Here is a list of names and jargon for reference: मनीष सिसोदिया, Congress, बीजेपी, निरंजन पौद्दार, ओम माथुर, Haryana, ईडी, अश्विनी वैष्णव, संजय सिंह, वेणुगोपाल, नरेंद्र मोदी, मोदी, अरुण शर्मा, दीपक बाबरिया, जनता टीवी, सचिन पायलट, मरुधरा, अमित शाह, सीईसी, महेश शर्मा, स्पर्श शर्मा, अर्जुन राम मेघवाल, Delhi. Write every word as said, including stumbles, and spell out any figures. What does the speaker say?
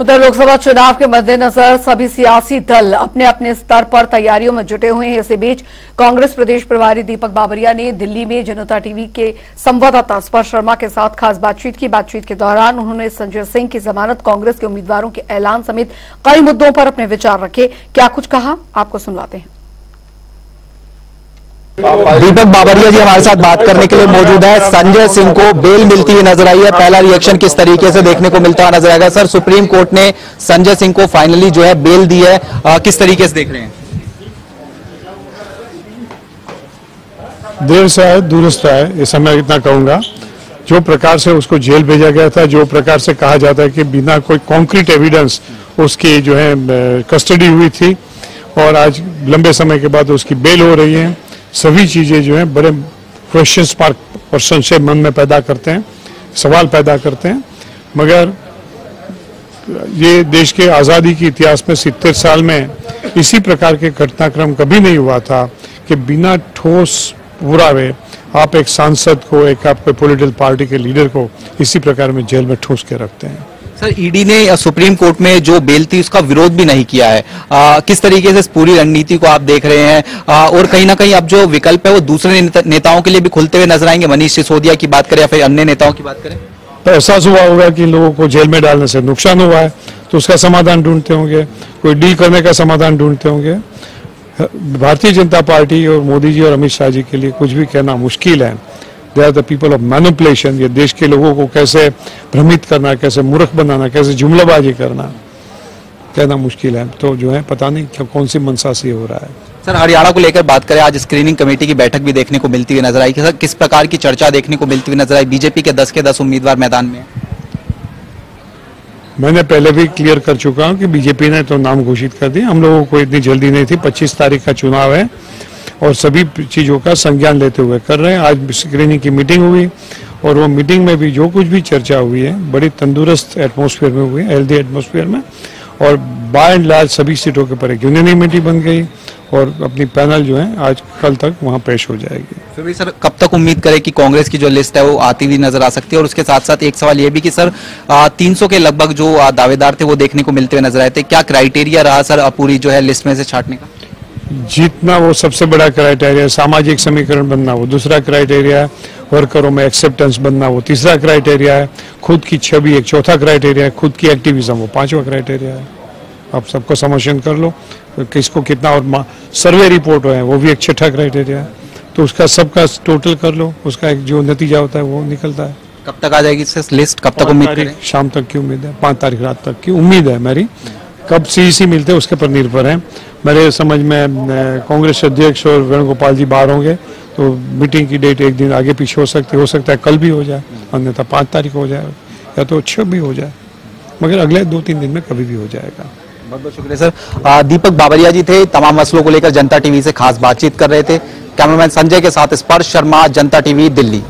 उधर लोकसभा चुनाव के मद्देनजर सभी सियासी दल अपने अपने स्तर पर तैयारियों में जुटे हुए हैं। इसी बीच कांग्रेस प्रदेश प्रभारी दीपक बाबरिया ने दिल्ली में जनता टीवी के संवाददाता स्पर्श शर्मा के साथ खास बातचीत की। बातचीत के दौरान उन्होंने संजय सिंह की जमानत, कांग्रेस के उम्मीदवारों के ऐलान समेत कई मुद्दों पर अपने विचार रखे। क्या कुछ कहा आपको सुनवाते हैं। दीपक बाबरिया जी हमारे साथ बात करने के लिए मौजूद है। संजय सिंह को बेल मिलती हुई नजर आई है, पहला रिएक्शन किस तरीके से देखने को मिलता हुआ नजर आएगा? सर, सुप्रीम कोर्ट ने संजय सिंह को फाइनली जो है बेल दी है, आ, किस तरीके से देख रहे हैं? देर से आए दूरस्थ आए, इस समय इतना कहूंगा। जो प्रकार से उसको जेल भेजा गया था, जो प्रकार से कहा जाता है कि बिना कोई कॉन्क्रीट एविडेंस उसकी जो है कस्टडी हुई थी, और आज लंबे समय के बाद उसकी बेल हो रही है। सभी चीजें जो हैं बड़े क्वेश्चन मार्क और संशय मन में पैदा करते हैं, सवाल पैदा करते हैं। मगर ये देश के आज़ादी के इतिहास में सितर साल में इसी प्रकार के घटनाक्रम कभी नहीं हुआ था कि बिना ठोस पुरावे आप एक सांसद को, एक आपके पॉलिटिकल पार्टी के लीडर को इसी प्रकार में जेल में ठूस के रखते हैं। सर, ईडी ने सुप्रीम कोर्ट में जो बेल थी उसका विरोध भी नहीं किया है। आ, किस तरीके से इस पूरी रणनीति को आप देख रहे हैं? आ, और कहीं ना कहीं अब जो विकल्प है वो दूसरे नेता, नेताओं के लिए भी खुलते हुए नजर आएंगे। मनीष सिसोदिया की बात करें या फिर अन्य नेताओं की बात करें तो एहसास हुआ होगा कि लोगों को जेल में डालने से नुकसान हुआ है, तो उसका समाधान ढूंढते होंगे, कोई डील करने का समाधान ढूंढते होंगे। भारतीय जनता पार्टी और मोदी जी और अमित शाह जी के लिए कुछ भी कहना मुश्किल है। They are the people of manipulation. ये देश के लोगों को कैसे भ्रमित करना, कैसे मूर्ख बनाना, कैसे जुमलाबाजी करना, कहना मुश्किल है। तो जो है पता नहीं क्या कौन सी मनसा से हो रहा है। सर, हरियाणा को लेकर बात करें, आज स्क्रीनिंग कमेटी की बैठक भी देखने को मिलती हुई नजर आई। सर, किस प्रकार की चर्चा देखने को मिलती हुई नजर आई? बीजेपी के दस के दस उम्मीदवार मैदान में। मैंने पहले भी क्लियर कर चुका हूँ कि बीजेपी ने तो नाम घोषित कर दिया, हम लोगों को इतनी जल्दी नहीं थी। पच्चीस तारीख का चुनाव है और सभी चीज़ों का संज्ञान लेते हुए कर रहे हैं। आज स्क्रीनिंग की मीटिंग हुई और वो मीटिंग में भी जो कुछ भी चर्चा हुई है बड़ी तंदुरुस्त एटमॉस्फेयर में हुई, हेल्दी एटमॉस्फेयर में, और बाय एंड लार्ज सभी सीटों के ऊपर एक यूनिनिमिटी बन गई और अपनी पैनल जो है आज कल तक वहाँ पेश हो जाएगी। फिर भी सर, कब तक उम्मीद करें कि कांग्रेस की जो लिस्ट है वो आती हुई नजर आ सकती है? और उसके साथ साथ एक सवाल ये भी कि सर तीन सौ के लगभग जो दावेदार थे वो देखने को मिलते हुए नजर आए थे। क्या क्राइटेरिया रहा सर पूरी जो है लिस्ट में से छांटने का? जीतना वो सबसे बड़ा क्राइटेरिया है, सामाजिक समीकरण बनना वो दूसरा क्राइटेरिया है, वर्करों में एक्सेप्टेंस बनना वो तीसरा क्राइटेरिया है, खुद की छवि एक चौथा क्राइटेरिया है, खुद की एक्टिविज्म वो पांचवा क्राइटेरिया है। आप सबको समर्थन कर लो, किसको कितना, और सर्वे रिपोर्ट है वो भी एक छठा क्राइटेरिया है। तो उसका सबका टोटल कर लो, उसका एक जो नतीजा होता है वो निकलता है। कब तक आ जाएगी लिस्ट? कब तक उम्मीद है? शाम तक की उम्मीद है, पाँच तारीख रात तक की उम्मीद है मेरी। कब सीईसी मिलते हैं उसके पर निर्भर है। मेरे समझ में कांग्रेस अध्यक्ष और वेणुगोपाल जी बाहर होंगे तो मीटिंग की डेट एक दिन आगे पीछे हो सकती है, हो सकता है कल भी हो जाए, अन्यथा पाँच तारीख हो जाए या तो छः भी हो जाए, मगर अगले दो तीन दिन में कभी भी हो जाएगा। बहुत बहुत शुक्रिया सर। आ, दीपक बाबरिया जी थे, तमाम मसलों को लेकर जनता टीवी से खास बातचीत कर रहे थे। कैमरामैन संजय के साथ स्पर्श शर्मा, जनता टीवी, दिल्ली।